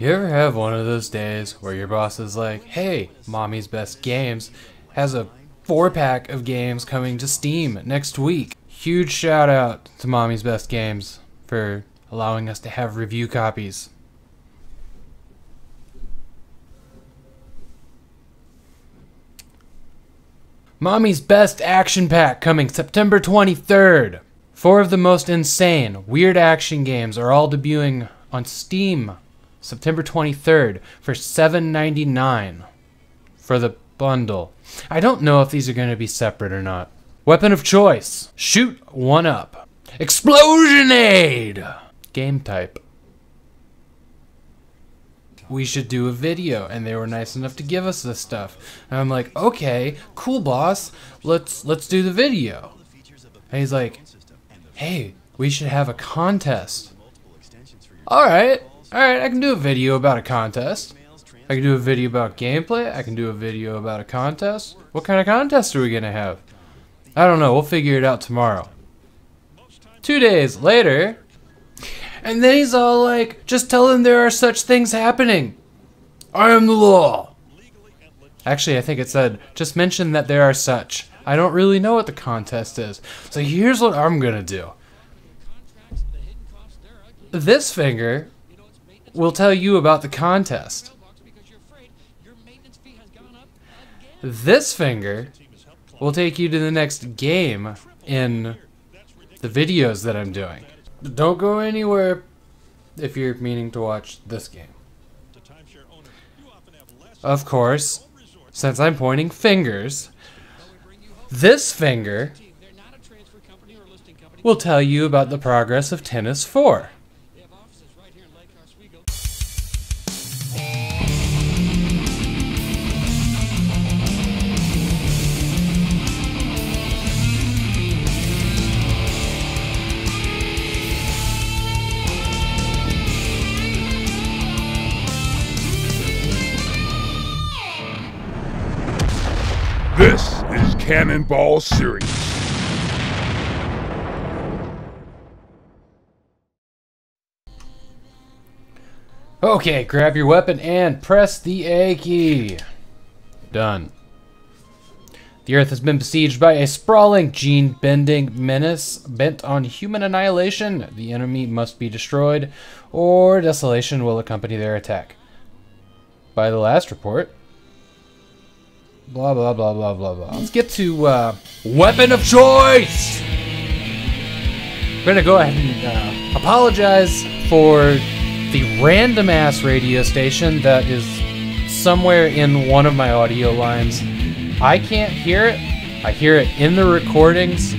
You ever have one of those days where your boss is like, hey, Mommy's Best Games has a 4-pack of games coming to Steam next week. Huge shout out to Mommy's Best Games for allowing us to have review copies. Mommy's Best Action Pack coming September 23rd. 4 of the most insane, weird action games are all debuting on Steam September 23rd for $7.99 for the bundle. I don't know if these are going to be separate or not. Weapon of Choice, Shoot One Up, Explosion Aid, Game Type. We should do a video, and they were nice enough to give us this stuff. And I'm like, okay, cool, boss. Let's do the video. And he's like, hey, we should have a contest. All right, I can do a video about a contest. I can do a video about gameplay. I can do a video about a contest. What kind of contest are we gonna have? I don't know. We'll figure it out tomorrow. 2 days later. And then he's all like, just tell them there are such things happening. I am the law. Actually, I think it said, just mention that there are such. I don't really know what the contest is. So here's what I'm going to do. This finger will tell you about the contest. This finger will take you to the next game in the videos that I'm doing. Don't go anywhere if you're meaning to watch this game. Of course, since I'm pointing fingers, this finger will tell you about the progress of Tennis Four. This is Cannonball Series. Okay, grab your weapon and press the A key. Done. The Earth has been besieged by a sprawling, gene-bending menace bent on human annihilation. The enemy must be destroyed, or desolation will accompany their attack. By the last report, blah, blah, blah, blah, blah, blah. Let's get to Weapon of Choice! We're gonna go ahead and apologize for the random-ass radio station that is somewhere in one of my audio lines. I can't hear it. I hear it in the recordings.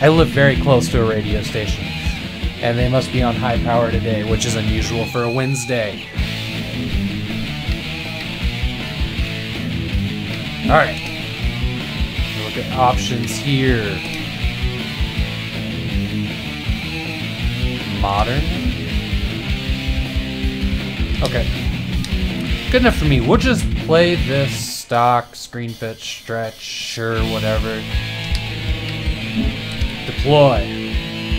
I live very close to a radio station, and they must be on high power today, which is unusual for a Wednesday. Alright, look at options here. Modern. Okay. Good enough for me. We'll just play this stock, screen fit, stretch, sure, whatever. Deploy.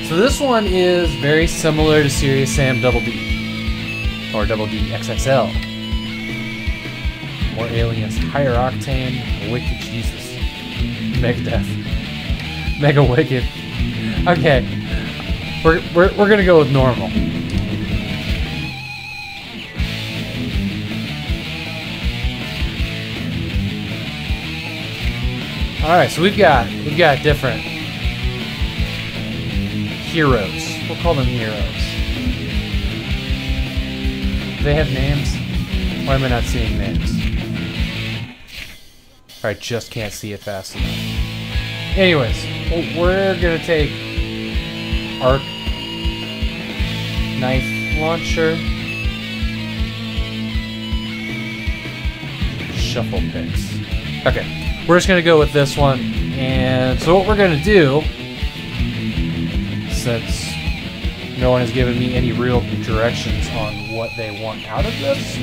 So this one is very similar to Serious Sam Double D. Or Double D XXL. More aliens, higher octane, wicked Jesus, mega death, mega wicked. Okay, we're gonna go with normal. All right, so we've got different heroes. We'll call them heroes. Do they have names? Why am I not seeing names? I just can't see it fast enough. Anyways, we're gonna take arc knife launcher, shuffle picks. Okay, we're just gonna go with this one. And so what we're gonna do, since no one has given me any real directions on what they want out of this,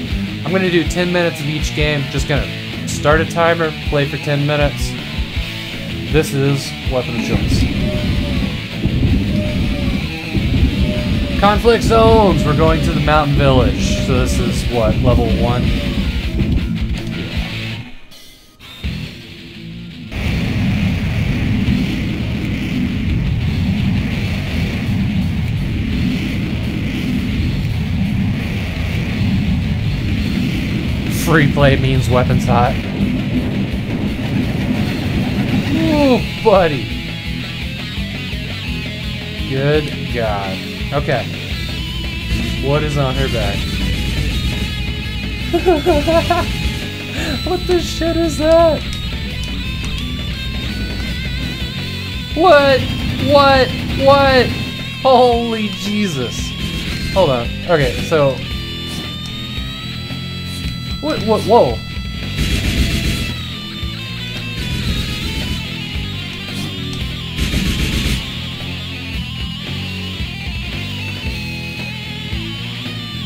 I'm gonna do 10 minutes of each game. Just gonna start a timer, play for 10 minutes. This is Weapon of Choice. Conflict zones. We're going to the mountain village. So this is what, level 1? Free play means weapons hot. Ooh, buddy. Good God. Okay. What is on her back? What the shit is that? What? What? What? Holy Jesus. Hold on. Okay, so... What, whoa.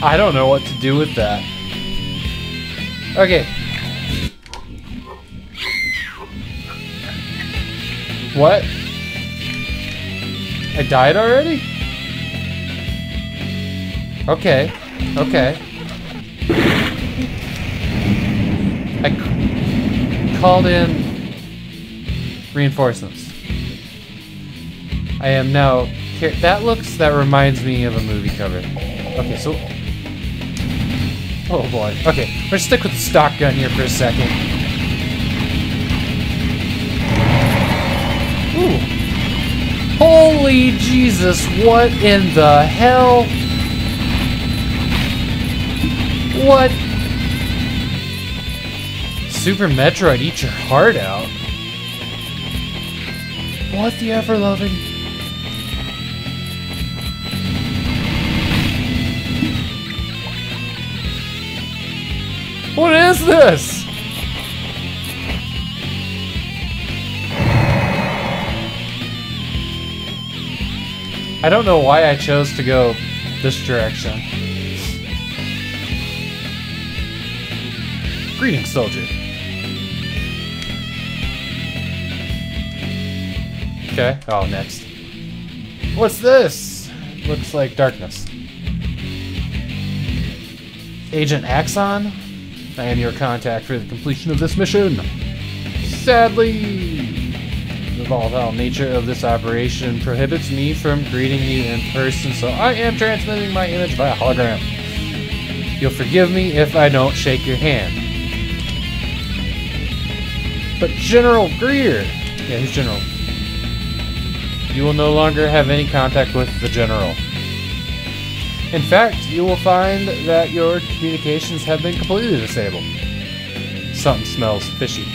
I don't know what to do with that. Okay. What? I died already? Okay. Okay. I called in reinforcements. I am now... That reminds me of a movie cover. Okay, so... Oh boy. Okay, we're gonna stick with the stock gun here for a second. Ooh. Holy Jesus, what in the hell? What? Super Metroid, eat your heart out. What the ever-loving... What is this? I don't know why I chose to go this direction. Greetings, soldier. Okay, oh, next. What's this? Looks like darkness. Agent Axon? I am your contact for the completion of this mission. Sadly, the volatile nature of this operation prohibits me from greeting you in person, so I am transmitting my image via hologram. You'll forgive me if I don't shake your hand. But General Greer... Yeah, who's General? You will no longer have any contact with the General. In fact, you will find that your communications have been completely disabled. Something smells fishy.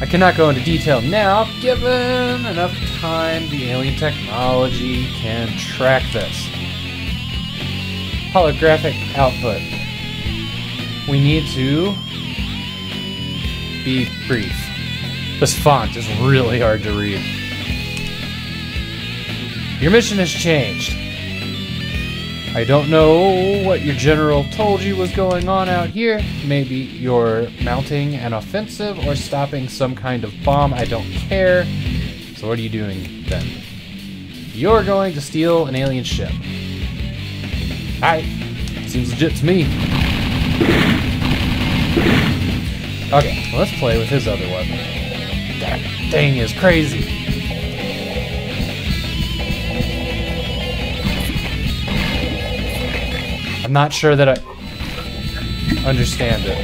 I cannot go into detail now. Given enough time, the alien technology can track this. Holographic output. We need to be brief. This font is really hard to read. Your mission has changed. I don't know what your general told you was going on out here. Maybe you're mounting an offensive or stopping some kind of bomb. I don't care. So what are you doing then? You're going to steal an alien ship. Alright. Seems legit to me. Okay, well, let's play with his other weapon. That thing is crazy. I'm not sure that I understand it.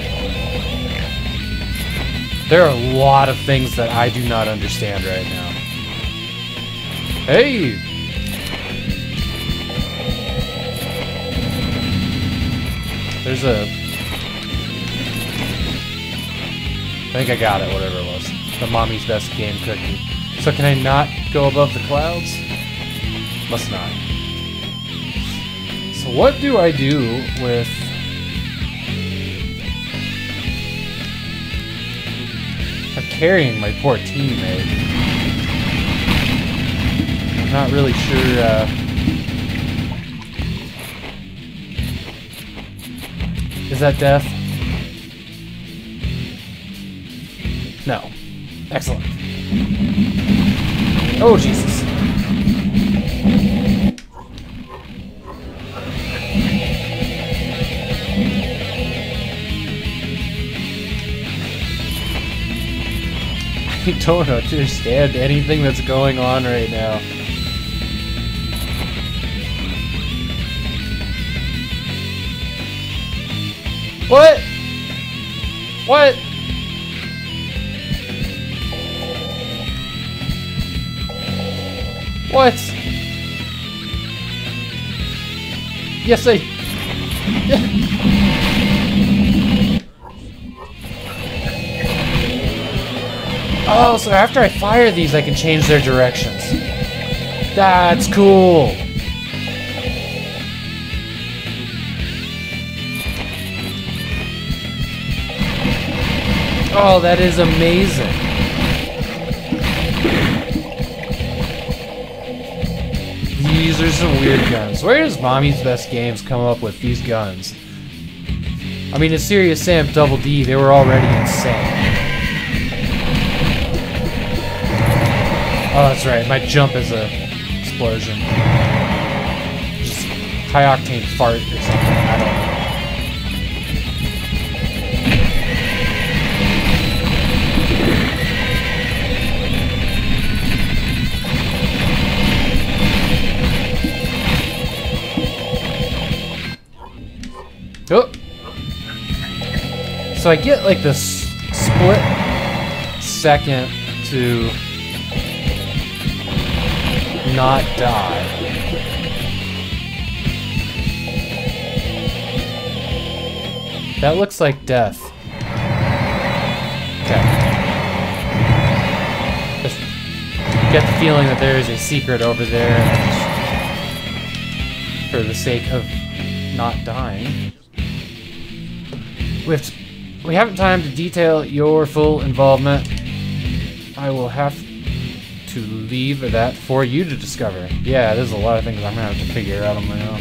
There are a lot of things that I do not understand right now. Hey! There's a... I think I got it, whatever it was. The Mommy's Best Game cookie. So can I not go above the clouds? Must not. So what do I do with... I'm carrying my poor teammate. I'm not really sure, Is that death? No. Excellent. Oh, Jesus. I don't understand anything that's going on right now. What? What? What? Yes, I... Oh, so after I fire these, I can change their directions. That's cool. Oh, that is amazing. These are some weird guns. Where does Mommy's Best Games come up with these guns? I mean, in Serious Sam Double D, they were already insane. Oh, that's right. My jump is a explosion. Just high-octane fart or something. I don't know. Oh. So I get like this split second to not die. That looks like death. Okay. Just get the feeling that there is a secret over there for the sake of not dying. We haven't time to detail your full involvement. I will have to leave that for you to discover. Yeah, there's a lot of things I'm gonna have to figure out on my own.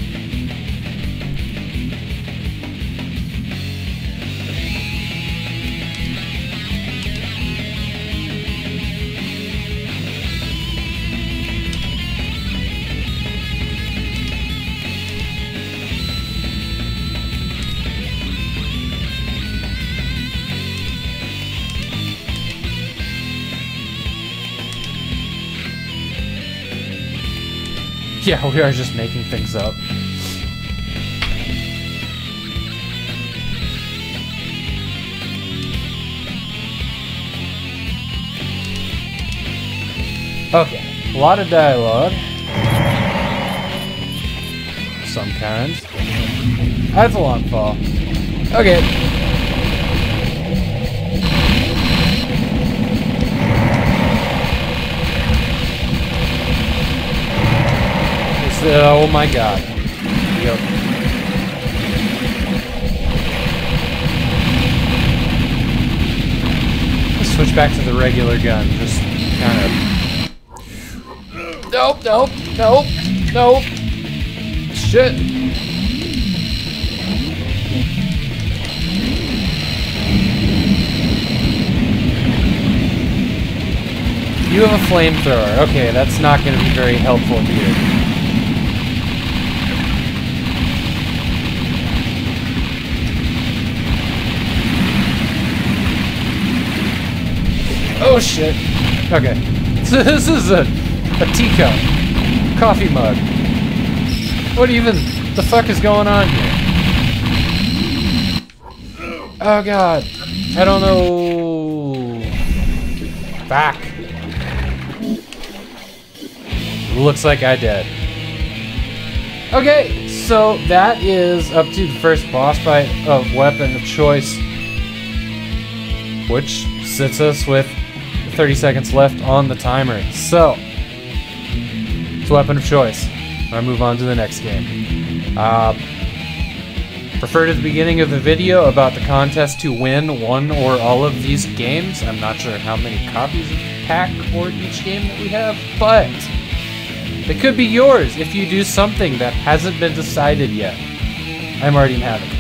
Yeah, we are just making things up. Okay, a lot of dialogue. Some kinds. That's a long fall. Okay. Oh my god. Yep. Let's switch back to the regular gun. Just kind of... Nope, nope, nope, nope. Shit. You have a flamethrower. Okay, that's not going to be very helpful here. Oh shit. Okay. So this is a teacup. Coffee mug. What even the fuck is going on here? Oh god. I don't know. Back. Looks like I did. Okay, so that is up to the first boss fight of Weapon of Choice. Which sits us with 30 seconds left on the timer. So, it's Weapon of Choice. I move on to the next game. Refer to the beginning of the video about the contest to win one or all of these games. I'm not sure how many copies of the pack or each game that we have, but they could be yours if you do something that hasn't been decided yet. I'm already in havoc.